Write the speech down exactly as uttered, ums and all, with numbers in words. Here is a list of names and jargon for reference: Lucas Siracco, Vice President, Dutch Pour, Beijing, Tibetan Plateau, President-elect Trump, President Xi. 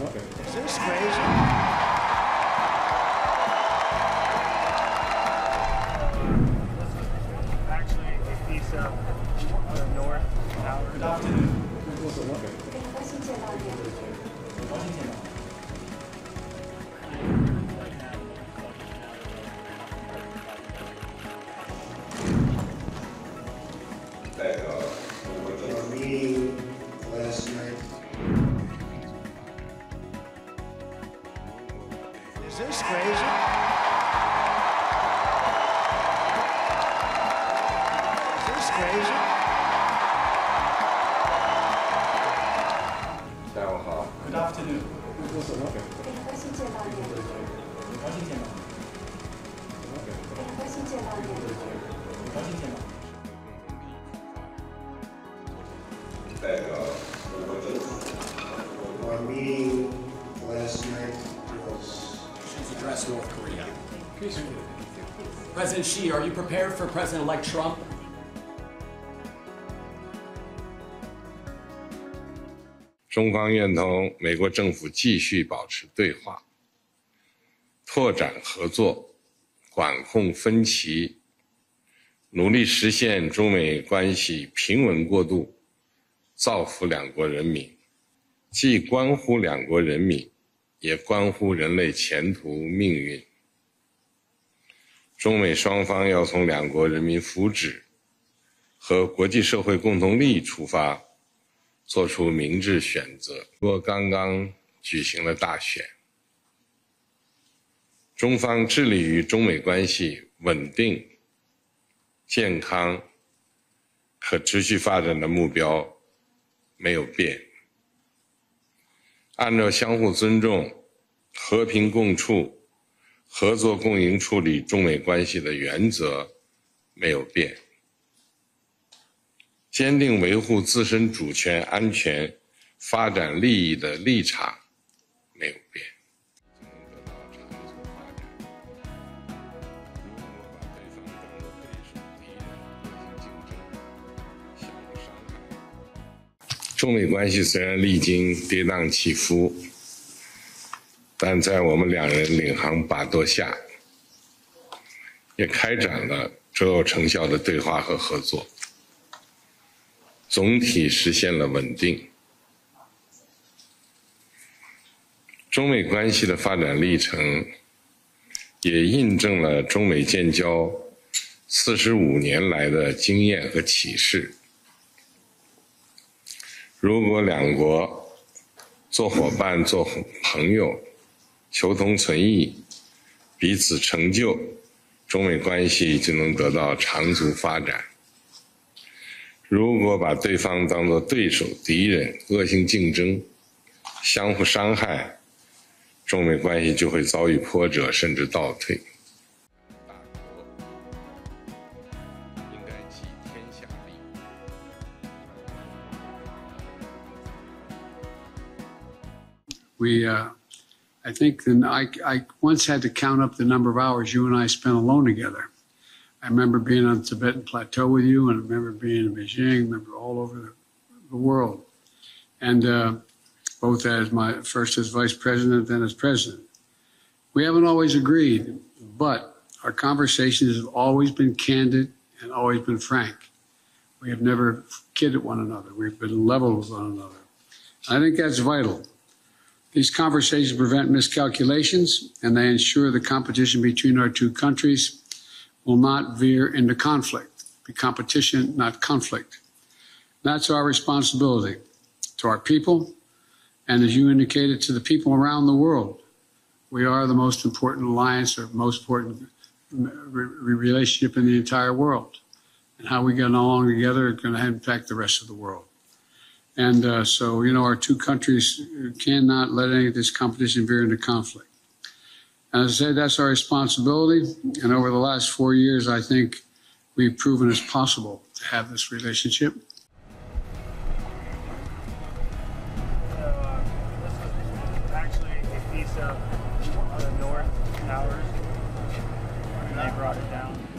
What? Is this crazy? Actually, a piece of the north tower. Good afternoon. What's the what? Is this crazy? Is this crazy? Good afternoon. Our meeting last night was address North Korea. President Xi, are you prepared for President-elect Trump?中方愿同美国政府继续保持对话，拓展合作，管控分歧，努力实现中美关系平稳过渡，造福两国人民，既关乎两国人民，也关乎人类前途命运。中美双方要从两国人民福祉和国际社会共同利益出发，做出明智选择。美国刚刚举行了大选，中方致力于中美关系稳定、健康和持续发展的目标没有变。 按照相互尊重、和平共处、合作共赢处理中美关系的原则没有变，坚定维护自身主权、安全、发展利益的立场没有变。中美关系虽然历经跌宕起伏，但在我们两人领航把舵下，也开展了卓有成效的对话和合作，总体实现了稳定。中美关系的发展历程，也印证了中美建交四十五年来的经验和启示。 如果两国做伙伴、做朋友，求同存异，彼此成就，中美关系就能得到长足发展。如果把对方当作对手、敌人、恶性竞争，相互伤害，中美关系就会遭遇波折，甚至倒退。 We, uh, I think the, I, I once had to count up the number of hours you and I spent alone together. I remember being on the Tibetan Plateau with you, and I remember being in Beijing, I remember all over the, the world. And uh, both as my, first as Vice President, then as President. We haven't always agreed, but our conversations have always been candid and always been frank. We have never kidded one another. We've been level with one another. I think that's vital. These conversations prevent miscalculations, and they ensure the competition between our two countries will not veer into conflict. Be competition, not conflict. That's our responsibility to our people, and as you indicated, to the people around the world. We are the most important alliance or most important relationship in the entire world. And how we get along together is going to impact the rest of the world. And uh, so, you know, our two countries cannot let any of this competition veer into conflict. As I said, that's our responsibility. And over the last four years, I think we've proven it's possible to have this relationship. So, uh, this is actually a piece of one of the north towers, and they brought it down.